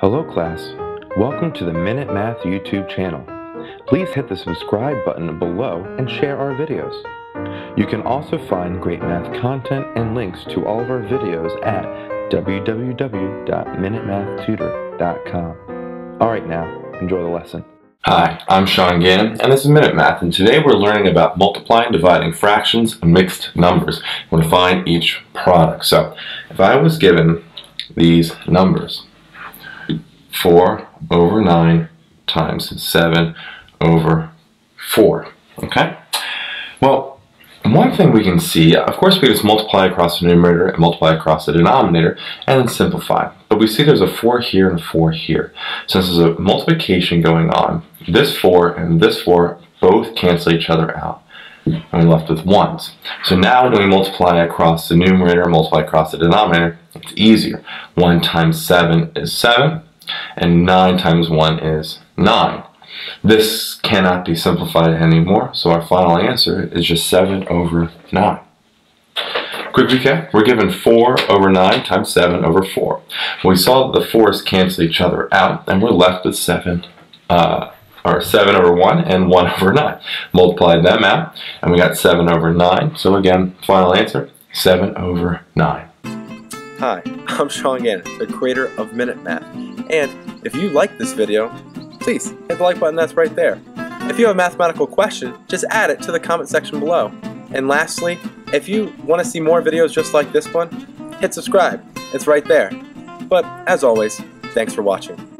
Hello class, welcome to the Minute Math YouTube channel. Please hit the subscribe button below and share our videos. You can also find great math content and links to all of our videos at www.MinuteMathTutor.com. Alright now, enjoy the lesson. Hi, I'm Sean Gannon and this is Minute Math, and today we're learning about multiplying, dividing fractions and mixed numbers. We're going to find each product. So, if I was given these numbers, 4 over 9 times 7 over 4, okay? Well, one thing we can see, of course we just multiply across the numerator and multiply across the denominator and then simplify. But we see there's a 4 here and a 4 here. Since there's a multiplication going on, this 4 and this 4 both cancel each other out. And we're left with 1s. So now when we multiply across the numerator, multiply across the denominator, it's easier. 1 times 7 is 7. And 9 times 1 is 9. This cannot be simplified anymore, so our final answer is just 7 over 9. Quick recap, we're given 4 over 9 times 7 over 4. We saw that the 4s cancel each other out, and we're left with 7 over 1 and 1 over 9. Multiply them out, and we got 7 over 9. So again, final answer, 7 over 9. Hi, I'm Sean Gannon, the creator of Minute Math, and if you like this video, please hit the like button that's right there. If you have a mathematical question, just add it to the comment section below. And lastly, if you want to see more videos just like this one, hit subscribe, it's right there. But as always, thanks for watching.